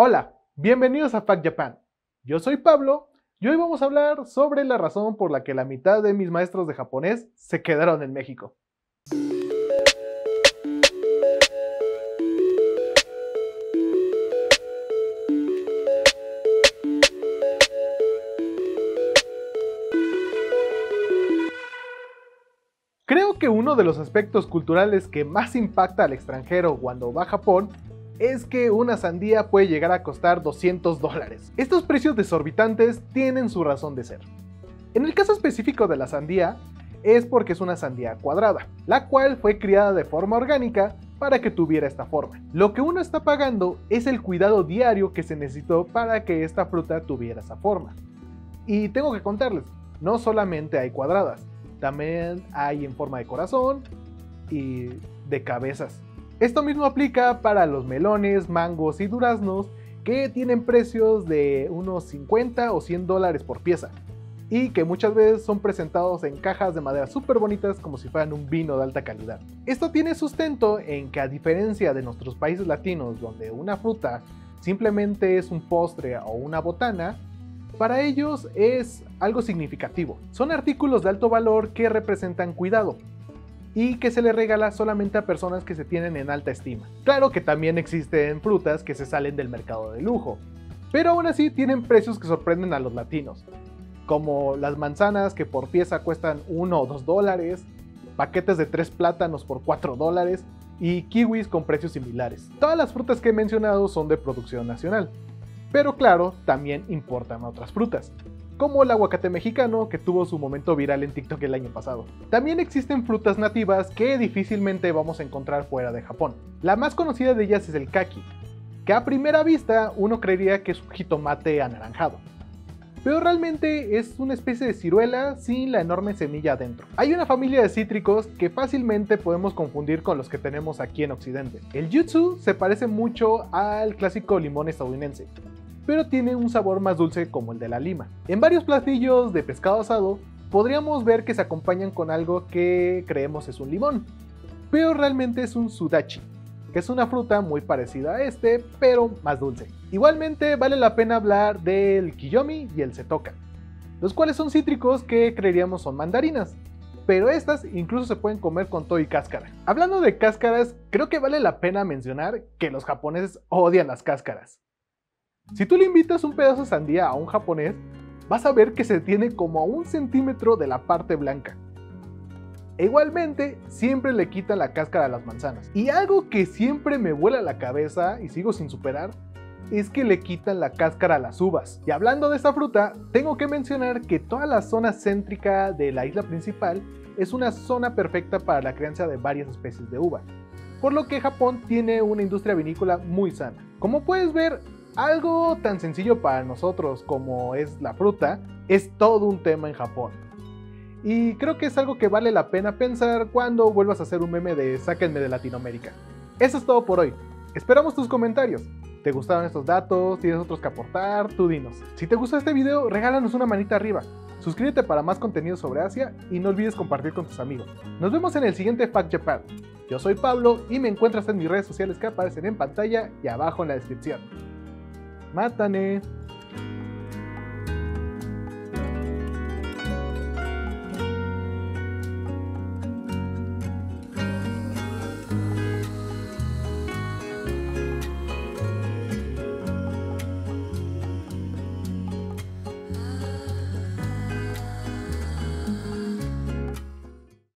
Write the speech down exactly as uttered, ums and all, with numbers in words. Hola, bienvenidos a Fact Japan. Yo soy Pablo y hoy vamos a hablar sobre la razón por la que la mitad de mis maestros de japonés se quedaron en México. Creo que uno de los aspectos culturales que más impacta al extranjero cuando va a Japón es que una sandía puede llegar a costar doscientos dólares. Estos precios desorbitantes tienen su razón de ser. En el caso específico de la sandía, es porque es una sandía cuadrada, la cual fue criada de forma orgánica para que tuviera esta forma. Lo que uno está pagando es el cuidado diario que se necesitó para que esta fruta tuviera esa forma. Y tengo que contarles, no solamente hay cuadradas, también hay en forma de corazón y de cabezas. Esto mismo aplica para los melones, mangos y duraznos, que tienen precios de unos cincuenta o cien dólares por pieza, y que muchas veces son presentados en cajas de madera súper bonitas como si fueran un vino de alta calidad. Esto tiene sustento en que, a diferencia de nuestros países latinos, donde una fruta simplemente es un postre o una botana, para ellos es algo significativo. Son artículos de alto valor que representan cuidado y que se le regala solamente a personas que se tienen en alta estima. Claro que también existen frutas que se salen del mercado de lujo, pero aún así tienen precios que sorprenden a los latinos, como las manzanas que por pieza cuestan uno o dos dólares, paquetes de tres plátanos por cuatro dólares y kiwis con precios similares. Todas las frutas que he mencionado son de producción nacional, pero claro, también importan otras frutas, como el aguacate mexicano, que tuvo su momento viral en TikTok el año pasado. También existen frutas nativas que difícilmente vamos a encontrar fuera de Japón. La más conocida de ellas es el kaki, que a primera vista uno creería que es un jitomate anaranjado, pero realmente es una especie de ciruela sin la enorme semilla adentro. Hay una familia de cítricos que fácilmente podemos confundir con los que tenemos aquí en Occidente. El yuzu se parece mucho al clásico limón estadounidense, pero tiene un sabor más dulce como el de la lima. En varios platillos de pescado asado podríamos ver que se acompañan con algo que creemos es un limón, pero realmente es un sudachi, que es una fruta muy parecida a este, pero más dulce. Igualmente vale la pena hablar del kiyomi y el setoka, los cuales son cítricos que creeríamos son mandarinas, pero estas incluso se pueden comer con todo y cáscara. Hablando de cáscaras, creo que vale la pena mencionar que los japoneses odian las cáscaras. Si tú le invitas un pedazo de sandía a un japonés, vas a ver que se tiene como a un centímetro de la parte blanca. E igualmente, siempre le quitan la cáscara a las manzanas. Y algo que siempre me vuela la cabeza y sigo sin superar, es que le quitan la cáscara a las uvas. Y hablando de esta fruta, tengo que mencionar que toda la zona céntrica de la isla principal es una zona perfecta para la crianza de varias especies de uva, por lo que Japón tiene una industria vinícola muy sana. Como puedes ver, algo tan sencillo para nosotros como es la fruta, es todo un tema en Japón. Y creo que es algo que vale la pena pensar cuando vuelvas a hacer un meme de sáquenme de Latinoamérica. Eso es todo por hoy. Esperamos tus comentarios. ¿Te gustaron estos datos? ¿Tienes otros que aportar? Tú dinos. Si te gustó este video, regálanos una manita arriba. Suscríbete para más contenido sobre Asia y no olvides compartir con tus amigos. Nos vemos en el siguiente Fact Japan. Yo soy Pablo y me encuentras en mis redes sociales que aparecen en pantalla y abajo en la descripción. ¡Mátane!